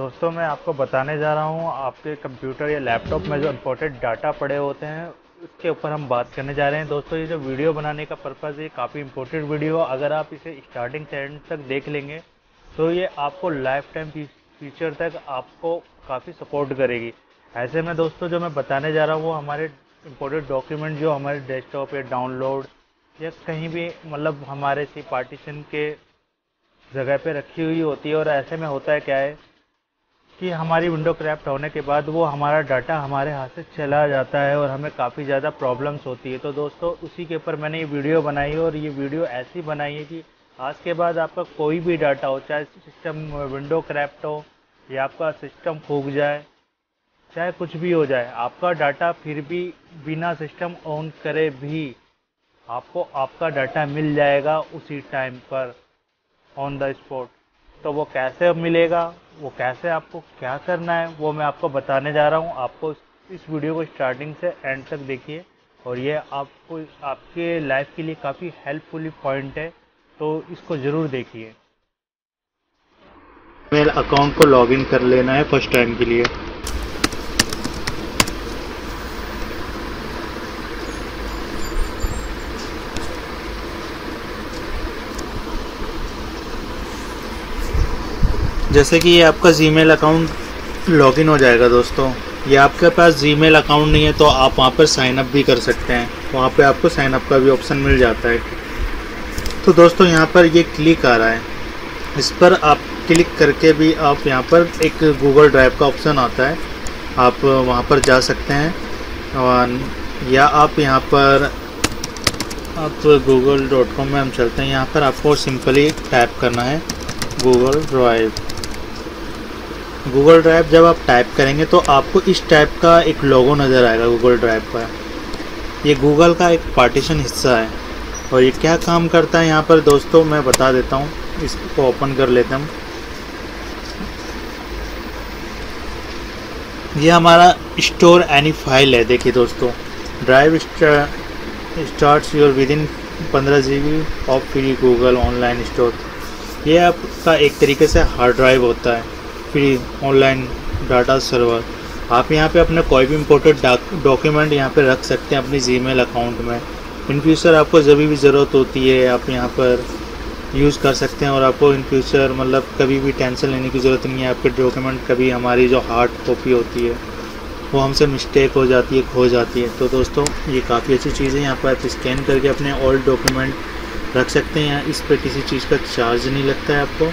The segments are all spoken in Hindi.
दोस्तों मैं आपको बताने जा रहा हूँ आपके कंप्यूटर या लैपटॉप में जो इम्पोर्टेंट डाटा पड़े होते हैं उसके ऊपर हम बात करने जा रहे हैं। दोस्तों ये जो वीडियो बनाने का पर्पज़, ये काफ़ी इम्पोर्टेंट वीडियो, अगर आप इसे स्टार्टिंग से एंड तक देख लेंगे तो ये आपको लाइफ टाइम फ्यूचर तक आपको काफ़ी सपोर्ट करेगी। ऐसे में दोस्तों जो मैं बताने जा रहा हूँ वो हमारे इम्पोर्टेंट डॉक्यूमेंट जो हमारे डेस्कटॉप या डाउनलोड या कहीं भी मतलब हमारे सी पार्टीशन के जगह पे रखी हुई होती है। और ऐसे में होता है क्या है कि हमारी विंडो क्रैप्ट होने के बाद वो हमारा डाटा हमारे हाथ से चला जाता है और हमें काफ़ी ज़्यादा प्रॉब्लम्स होती है। तो दोस्तों उसी के ऊपर मैंने ये वीडियो बनाई है और ये वीडियो ऐसी बनाई है कि आज के बाद आपका कोई भी डाटा हो, चाहे सिस्टम विंडो क्रैप्ट हो या आपका सिस्टम फूक जाए, चाहे कुछ भी हो जाए, आपका डाटा फिर भी बिना सिस्टम ऑन करे भी आपको आपका डाटा मिल जाएगा उसी टाइम पर ऑन द स्पॉट। तो वो कैसे मिलेगा, वो कैसे आपको क्या करना है वो मैं आपको बताने जा रहा हूँ। आपको इस वीडियो को स्टार्टिंग से एंड तक देखिए और ये आपको आपके लाइफ के लिए काफ़ी हेल्पफुल पॉइंट है, तो इसको ज़रूर देखिए। मेल अकाउंट को लॉगिन कर लेना है फर्स्ट टाइम के लिए। जैसे कि ये आपका जीमेल अकाउंट लॉगिन हो जाएगा दोस्तों। ये आपके पास जीमेल अकाउंट नहीं है तो आप वहाँ पर साइन अप भी कर सकते हैं, वहाँ पे आपको साइन अप का भी ऑप्शन मिल जाता है। तो दोस्तों यहाँ पर ये क्लिक आ रहा है, इस पर आप क्लिक करके भी आप यहाँ पर एक गूगल ड्राइव का ऑप्शन आता है, आप वहाँ पर जा सकते हैं। और या आप यहाँ पर आप google.com में हम चलते हैं। यहाँ पर आपको सिंपली टाइप करना है गूगल ड्राइव। जब आप टाइप करेंगे तो आपको इस टाइप का एक लोगो नज़र आएगा गूगल ड्राइव का। ये गूगल का एक पार्टीशन हिस्सा है और ये क्या काम करता है यहाँ पर दोस्तों मैं बता देता हूँ। इसको ओपन कर लेते हैं हम। ये हमारा स्टोर एनी फाइल है। देखिए दोस्तों, drive starts your with in 15 GB of free Google online store. ये आपका एक तरीके से हार्ड ड्राइव होता है, फ्री ऑनलाइन डाटा सर्वर। आप यहाँ पे अपने कोई भी इम्पोर्टेड डॉक्यूमेंट यहाँ पे रख सकते हैं अपनी जीमेल अकाउंट में। इन फ्यूचर आपको जब भी ज़रूरत होती है आप यहाँ पर यूज़ कर सकते हैं और आपको इन फ्यूचर मतलब कभी भी टेंशन लेने की ज़रूरत नहीं है। आपके डॉक्यूमेंट कभी हमारी जो हार्ड कॉपी होती है वो हमसे मिस्टेक हो जाती है, खो जाती है। तो दोस्तों ये काफ़ी अच्छी चीज़ है। यहाँ पर आप स्कैन करके अपने ओल्ड डॉक्यूमेंट रख सकते हैं, इस पर किसी चीज़ का चार्ज नहीं लगता है आपको।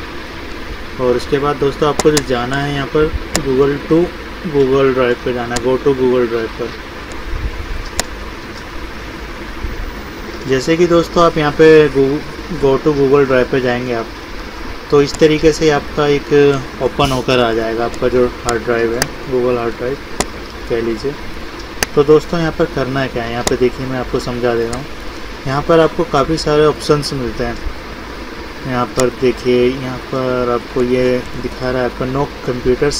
और उसके बाद दोस्तों आपको जो जाना है यहाँ पर गूगल ड्राइव पर जाना है, गो टू गूगल ड्राइव पर। जैसे कि दोस्तों आप यहाँ पे गो टू गूगल ड्राइव पर जाएंगे आप, तो इस तरीके से आपका एक ओपन होकर आ जाएगा आपका जो हार्ड ड्राइव है, गूगल हार्ड ड्राइव कह लीजिए। तो दोस्तों यहाँ पर करना है क्या है, यहाँ पर देखिए मैं आपको समझा दे रहा हूँ। यहाँ पर आपको काफ़ी सारे ऑप्शंस मिलते हैं। यहाँ पर देखिए, यहाँ पर आपको ये दिखा रहा है आपका नो कंप्यूटर्स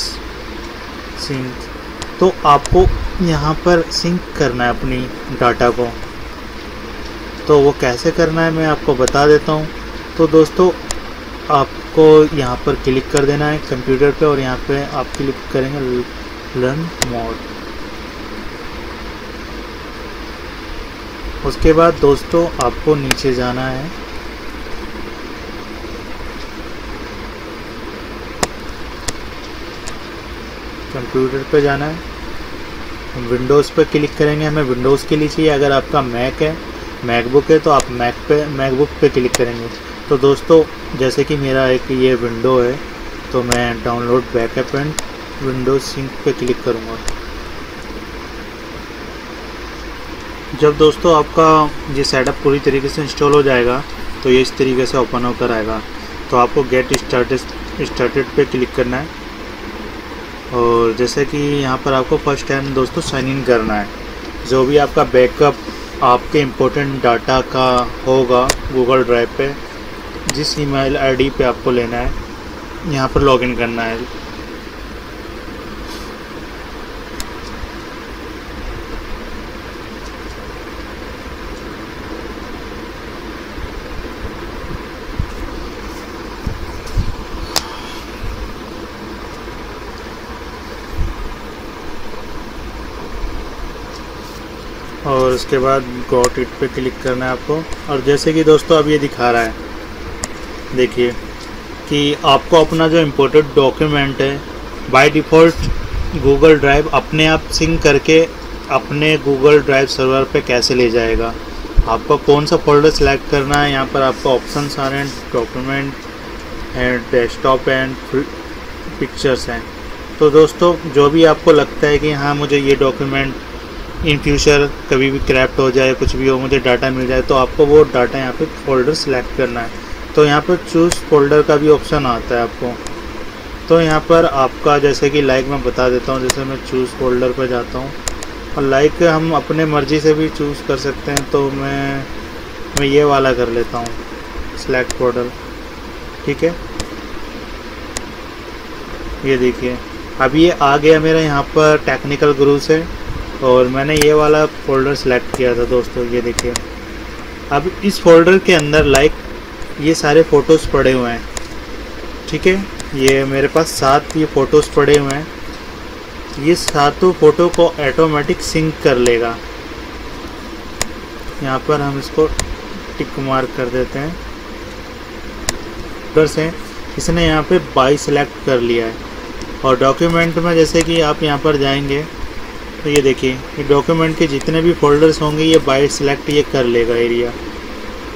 सिंक। तो आपको यहाँ पर सिंक करना है अपनी डाटा को, तो वो कैसे करना है मैं आपको बता देता हूँ। तो दोस्तों आपको यहाँ पर क्लिक कर देना है कंप्यूटर पे और यहाँ पे आप क्लिक करेंगे लर्न मोड। उसके बाद दोस्तों आपको नीचे जाना है, कंप्यूटर पे जाना है, विंडोज़ पे क्लिक करेंगे, हमें विंडोज़ के लिए चाहिए। अगर आपका मैकबुक है तो आप मैकबुक पे क्लिक करेंगे। तो दोस्तों जैसे कि मेरा एक ये विंडो है तो मैं download backup and Windows sync पे क्लिक करूँगा। जब दोस्तों आपका ये सेटअप पूरी तरीके से इंस्टॉल हो जाएगा तो ये इस तरीके से ओपन होकर आएगा। तो आपको गेट स्टार्टेड पे क्लिक करना है और जैसे कि यहाँ पर आपको फर्स्ट टाइम दोस्तों साइन इन करना है। जो भी आपका बैकअप आपके इम्पोर्टेंट डाटा का होगा गूगल ड्राइव पे, जिस ईमेल आईडी पे आपको लेना है यहाँ पर लॉगिन करना है। और उसके बाद गॉट इट पे क्लिक करना है आपको। और जैसे कि दोस्तों अब ये दिखा रहा है, देखिए कि आपको अपना जो इम्पोर्टेड डॉक्यूमेंट है बाय डिफ़ॉल्ट गूगल ड्राइव अपने आप सिंक करके अपने गूगल ड्राइव सर्वर पे कैसे ले जाएगा। आपको कौन सा फोल्डर सेलेक्ट करना है, यहाँ पर आपको ऑप्शंस आ रहे हैं, document and desktop and pictures हैं। तो दोस्तों जो भी आपको लगता है कि हाँ मुझे ये डॉक्यूमेंट इन फ्यूचर कभी भी क्रैप्ट हो जाए, कुछ भी हो, मुझे डाटा मिल जाए, तो आपको वो डाटा यहाँ पे फोल्डर सेलेक्ट करना है। तो यहाँ पर चूज़ फोल्डर का भी ऑप्शन आता है आपको। तो यहाँ पर आपका जैसे कि लाइक मैं बता देता हूँ, जैसे मैं चूज़ फोल्डर पर जाता हूँ और लाइक हम अपने मर्ज़ी से भी चूज़ कर सकते हैं। तो मैं ये वाला कर लेता हूँ सेलेक्ट फोल्डर, ठीक है। ये देखिए अब ये आ गया मेरा यहाँ पर टेक्निकल गुरु से, और मैंने ये वाला फ़ोल्डर सेलेक्ट किया था दोस्तों, ये देखिए। अब इस फोल्डर के अंदर लाइक ये सारे फ़ोटोज़ पड़े हुए हैं, ठीक है। ये मेरे पास 7 ये फ़ोटोज़ पड़े हुए हैं, ये 7 फ़ोटो को ऑटोमेटिक सिंक कर लेगा। यहाँ पर हम इसको टिक मार्क कर देते हैं। फ़ोल्डर से इसने यहाँ पे बाई सेलेक्ट कर लिया है। और डॉक्यूमेंट में जैसे कि आप यहाँ पर जाएंगे तो ये देखिए ये डॉक्यूमेंट के जितने भी फोल्डर्स होंगे ये बाय सेलेक्ट ये कर लेगा एरिया।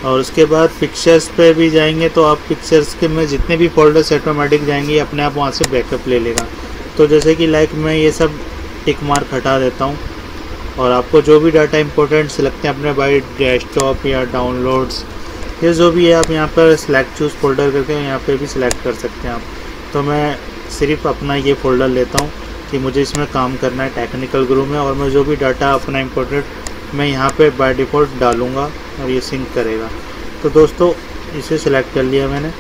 और उसके बाद पिक्चर्स पे भी जाएंगे तो आप पिक्चर्स के में जितने भी फोल्डर्स ऑटोमेटिक जाएंगे ये अपने आप वहाँ से बैकअप ले लेगा। तो जैसे कि लाइक मैं ये सब टिक मार्क हटा देता हूँ। और आपको जो भी डाटा इंपॉर्टेंट्स लगते हैं अपने बाय डेस्कटॉप या डाउनलोड्स ये जो भी है आप यहाँ पर सेलेक्ट चूज़ फोल्डर करके यहाँ पर भी सिलेक्ट कर सकते हैं आप। तो मैं सिर्फ अपना ये फ़ोल्डर लेता हूँ कि मुझे इसमें काम करना है टेक्निकल ग्रुप में, और मैं जो भी डाटा अपना इम्पोर्टेंट मैं यहाँ पे बाय डिफ़ॉल्ट डालूँगा और ये सिंक करेगा। तो दोस्तों इसे सिलेक्ट कर लिया मैंने।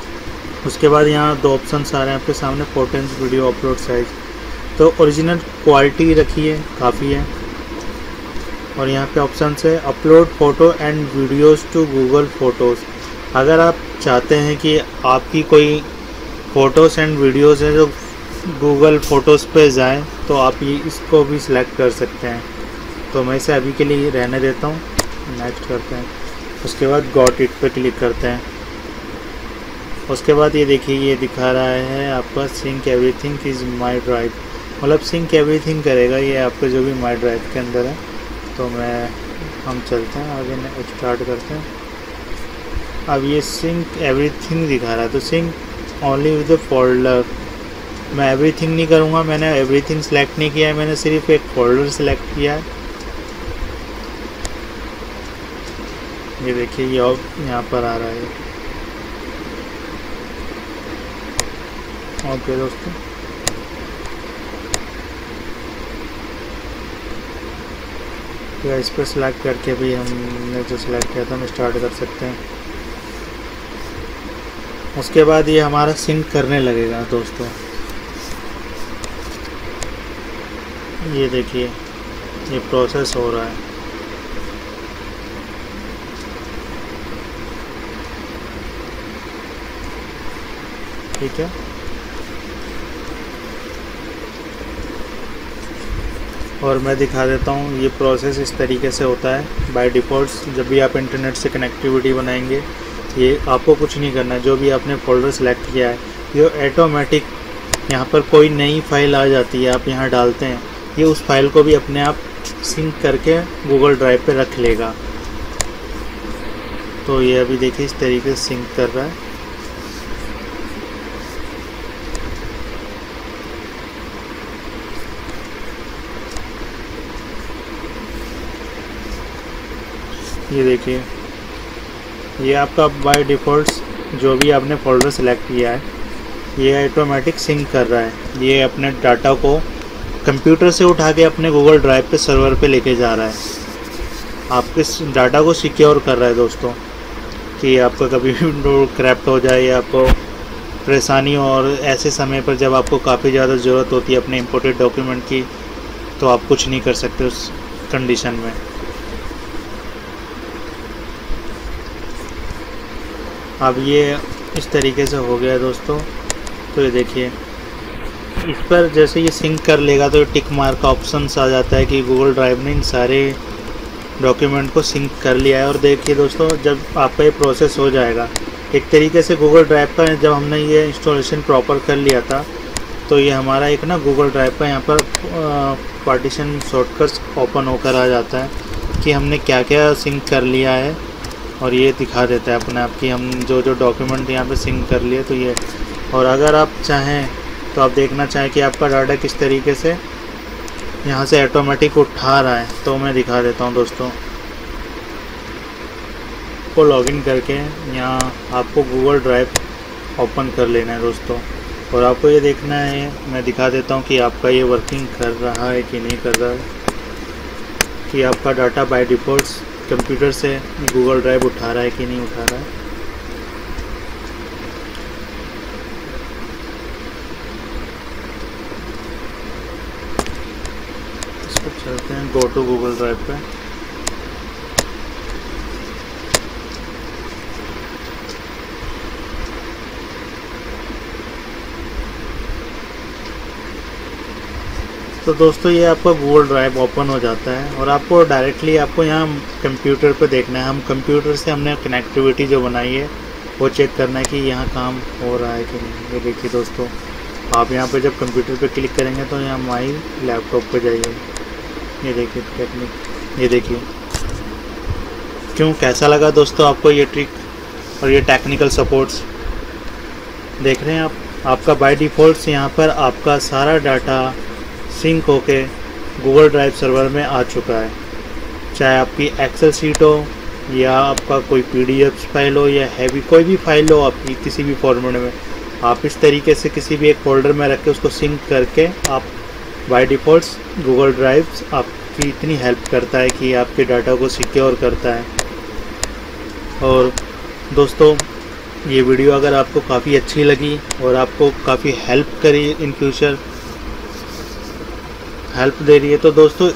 उसके बाद यहाँ 2 ऑप्शंस आ रहे हैं आपके सामने, पोर्टेंस वीडियो अपलोड साइज, तो ओरिजिनल क्वालिटी रखिए काफ़ी है। और यहाँ पे ऑप्शन है upload photo and videos to Google photos. अगर आप चाहते हैं कि आपकी कोई फ़ोटोज़ एंड वीडियोज़ हैं जो गूगल फ़ोटोज़ पे जाएं तो आप ये इसको भी सिलेक्ट कर सकते हैं। तो मैं इसे अभी के लिए रहने देता हूँ, नेक्स्ट करते हैं। उसके बाद गॉट इट पे क्लिक करते हैं। उसके बाद ये देखिए ये दिखा रहा है आपका sync everything is my drive, मतलब सिंक एवरीथिंग करेगा ये आपके जो भी माय ड्राइव के अंदर है। तो हम चलते हैं आगे, स्टार्ट करते हैं। अब ये सिंक एवरीथिंग दिखा रहा है, तो sync only with the folder. मैं एवरीथिंग नहीं करूँगा, मैंने एवरीथिंग सेलेक्ट नहीं किया है, मैंने सिर्फ एक फोल्डर सेलेक्ट किया है। ये देखिए ये अब यहाँ पर आ रहा है। ओके दोस्तों तो इस पर सेलेक्ट करके भी हमने जो सेलेक्ट किया था हम स्टार्ट कर सकते हैं। उसके बाद ये हमारा सिंक करने लगेगा दोस्तों, ये देखिए ये प्रोसेस हो रहा है। ठीक है और मैं दिखा देता हूँ ये प्रोसेस इस तरीके से होता है। बाय डिफ़ॉल्ट जब भी आप इंटरनेट से कनेक्टिविटी बनाएंगे ये आपको कुछ नहीं करना है, जो भी आपने फोल्डर सेलेक्ट किया है ये ऑटोमेटिक यहाँ पर कोई नई फाइल आ जाती है आप यहाँ डालते हैं ये उस फाइल को भी अपने आप सिंक करके गूगल ड्राइव पे रख लेगा। तो ये अभी देखिए इस तरीके से सिंक कर रहा है। ये देखिए ये आपका बाय डिफ़ॉल्ट जो भी आपने फोल्डर सेलेक्ट किया है ये ऑटोमेटिक सिंक कर रहा है, ये अपने डाटा को कंप्यूटर से उठा के अपने गूगल ड्राइव पे सर्वर पे लेके जा रहा है, आपके डाटा को सिक्योर कर रहा है दोस्तों कि आपका कभी भी क्रैप्ट हो जाए या आपको परेशानी हो। और ऐसे समय पर जब आपको काफ़ी ज़्यादा ज़रूरत होती है अपने इम्पोर्टेड डॉक्यूमेंट की तो आप कुछ नहीं कर सकते उस कंडीशन में। अब ये इस तरीके से हो गया दोस्तों। तो ये देखिए इस पर जैसे ये सिंक कर लेगा तो टिक मार्क का ऑप्शन आ जाता है कि गूगल ड्राइव ने इन सारे डॉक्यूमेंट को सिंक कर लिया है। और देखिए दोस्तों, जब आपका ये प्रोसेस हो जाएगा एक तरीके से गूगल ड्राइव का, जब हमने ये इंस्टॉलेशन प्रॉपर कर लिया था तो ये हमारा एक ना गूगल ड्राइव का यहाँ पर पार्टीशन शॉर्टकट ओपन होकर आ जाता है कि हमने क्या क्या सिंक कर लिया है। और ये दिखा देता है अपने आप कि हम जो जो डॉक्यूमेंट यहाँ पे सिंक कर लिए तो ये। और अगर आप चाहें तो आप देखना चाहें कि आपका डाटा किस तरीके से यहाँ से ऑटोमेटिक उठा रहा है, तो मैं दिखा देता हूँ दोस्तों को। लॉगिन करके यहाँ आपको गूगल ड्राइव ओपन कर लेना है दोस्तों, और आपको ये देखना है, मैं दिखा देता हूँ कि आपका ये वर्किंग कर रहा है कि नहीं कर रहा है, कि आपका डाटा बाय डिफ़ॉल्ट कंप्यूटर से गूगल ड्राइव उठा रहा है कि नहीं उठा रहा है। चलते हैं गो टू गूगल ड्राइव पे। तो दोस्तों ये आपका गूगल ड्राइव ओपन हो जाता है और आपको डायरेक्टली आपको यहाँ कंप्यूटर पे देखना है। हम कंप्यूटर से हमने कनेक्टिविटी जो बनाई है वो चेक करना है कि यहाँ काम हो रहा है कि नहीं। ये देखिए दोस्तों, आप यहाँ पे जब कंप्यूटर पे क्लिक करेंगे तो यहाँ माई लैपटॉप पे जाइए। ये देखिए टेक्निक, ये देखिए क्यों कैसा लगा दोस्तों आपको ये ट्रिक और ये टेक्निकल सपोर्ट्स। देख रहे हैं आप, आपका बाय डिफ़ॉल्ट यहाँ पर आपका सारा डाटा सिंक होके गूगल ड्राइव सर्वर में आ चुका है। चाहे आपकी एक्सेल सीट हो या आपका कोई PDF फाइल हो या हैवी कोई भी फाइल हो आपकी किसी भी फॉर्मेट में, आप इस तरीके से किसी भी एक फोल्डर में रख के उसको सिंक करके आप बाय डिफ़ॉल्ट गूगल ड्राइव आपकी इतनी हेल्प करता है कि आपके डाटा को सिक्योर करता है। और दोस्तों ये वीडियो अगर आपको काफ़ी अच्छी लगी और आपको काफ़ी हेल्प करी, इन फ्यूचर हेल्प दे रही है, तो दोस्तों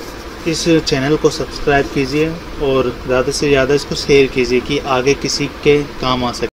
इस चैनल को सब्सक्राइब कीजिए और ज़्यादा से ज़्यादा इसको शेयर कीजिए कि आगे किसी के काम आ सके।